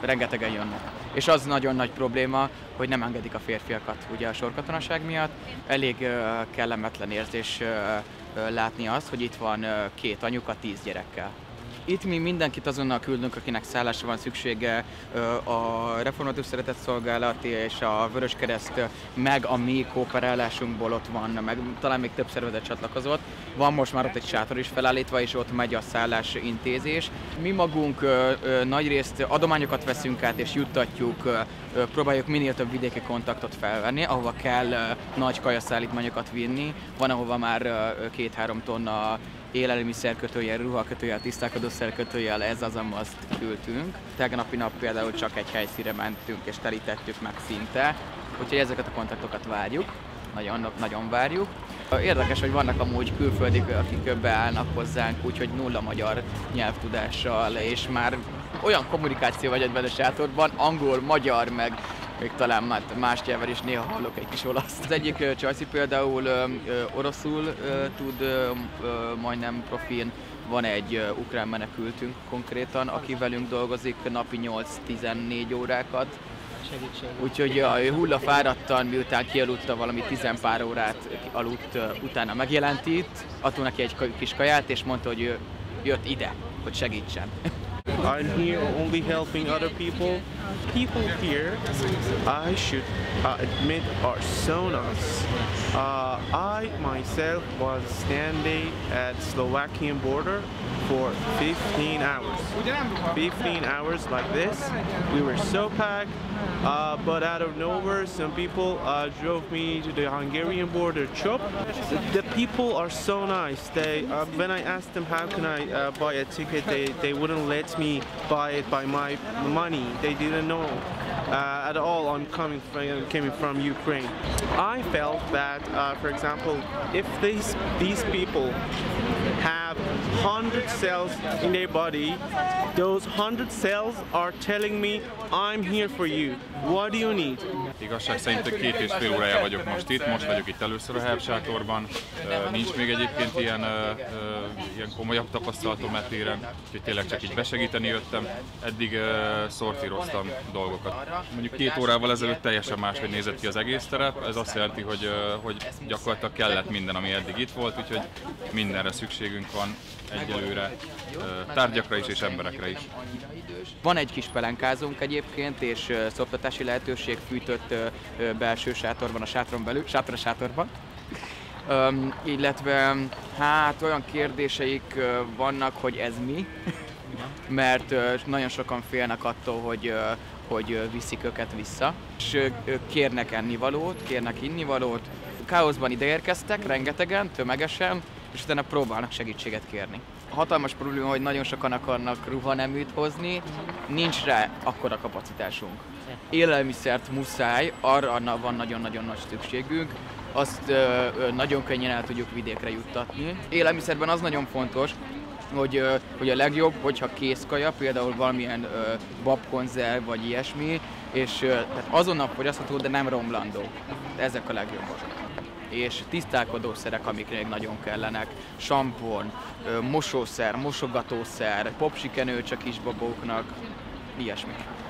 Rengetegen jönnek. És az nagyon nagy probléma, hogy nem engedik a férfiakat ugye a sorkatonaság miatt. Elég kellemetlen érzés látni azt, hogy itt van két anyuka 10 gyerekkel. Itt mi mindenkit azonnal küldünk, akinek szállásra van szüksége, a Református Szeretetszolgálat és a Vöröskereszt, meg a mi kooperálásunkból ott van, meg talán még több szervezet csatlakozott. Van most már ott egy sátor is felállítva, és ott megy a szállásintézés. Mi magunk nagyrészt adományokat veszünk át és juttatjuk, próbáljuk minél több vidéki kontaktot felvenni, ahova kell nagy kajaszállítmányokat vinni. Van, ahova már 2-3 tonna élelmiszerkötőjel, ruhakötőjel, tisztálkodószerkötőjel, ez az, amaszt küldtünk. Tegnapi nap például csak egy helyszínre mentünk és telítettük meg szinte, úgyhogy ezeket a kontaktokat várjuk, nagyon várjuk. Érdekes, hogy vannak amúgy külföldik, akik beállnak hozzánk, úgyhogy nulla magyar nyelvtudással, és már olyan kommunikáció vagy ebben a sátorban, angol, magyar, meg még talán más nyelven is néha hallok egy kis olaszt. Az egyik Csajci például oroszul tud majdnem profin, van egy ukrán menekültünk konkrétan, aki velünk dolgozik napi 8-14 órákat. Úgyhogy hullafáradtan, miután kialudta valami 10 pár órát, aludt, utána megjelent itt, adtunk neki egy kis kaját és mondta, hogy ő jött ide, hogy segítsen. I'm here only helping other people. People here, I should admit, are so nice. I myself was standing at Slovakian border for 15 hours. 15 hours like this. We were so packed, but out of nowhere, some people drove me to the Hungarian border. Chop. The people are so nice. They when I asked them how can I buy a ticket, they wouldn't let me buy it by my money. They didn't know at all I'm coming from Ukraine. I felt that, for example, if these people have 100 cells in their body, those 100 cells are telling me I'm here for you. What do you need? Igazság szerint 2,5 órája vagyok most itt. Most vagyok itt először a Helyett sátorban. Nincs még egyébként ilyen komolyabb tapasztalatom e téren, úgyhogy tényleg csak így besegíteni jöttem. Eddig szortíroztam dolgokat. Mondjuk 2 órával ezelőtt teljesen máshogy nézett ki az egész terep. Ez azt jelenti, hogy gyakorlatilag kellett minden, ami eddig itt volt, úgyhogy mindenre szükségünk van egyelőre, tárgyakra is és emberekre is. Van egy kis pelenkázónk egyébként, és szoptatási lehetőség fűtött belső sátorban, a sátron belül, sátorban. Illetve hát olyan kérdéseik vannak, hogy ez mi, mert nagyon sokan félnek attól, hogy viszik őket vissza. És kérnek ennivalót, kérnek innivalót. Káoszban ideérkeztek, rengetegen, tömegesen, és utána próbálnak segítséget kérni. Hatalmas probléma, hogy nagyon sokan akarnak ruhaneműt hozni, nincs rá akkora kapacitásunk. Élelmiszert muszáj, arra van nagyon-nagyon nagy szükségünk, azt nagyon könnyen el tudjuk vidékre juttatni. Élelmiszerben az nagyon fontos, hogy a legjobb, hogyha készkaja, például valamilyen babkonzerv vagy ilyesmi, és tehát azonnal fogyasztható, de nem romlandó. Ezek a legjobbak. És tisztálkodószerek, amik még nagyon kellenek, sampon, mosószer, mosogatószer, popsikenő csak kisbabóknak, ilyesmi.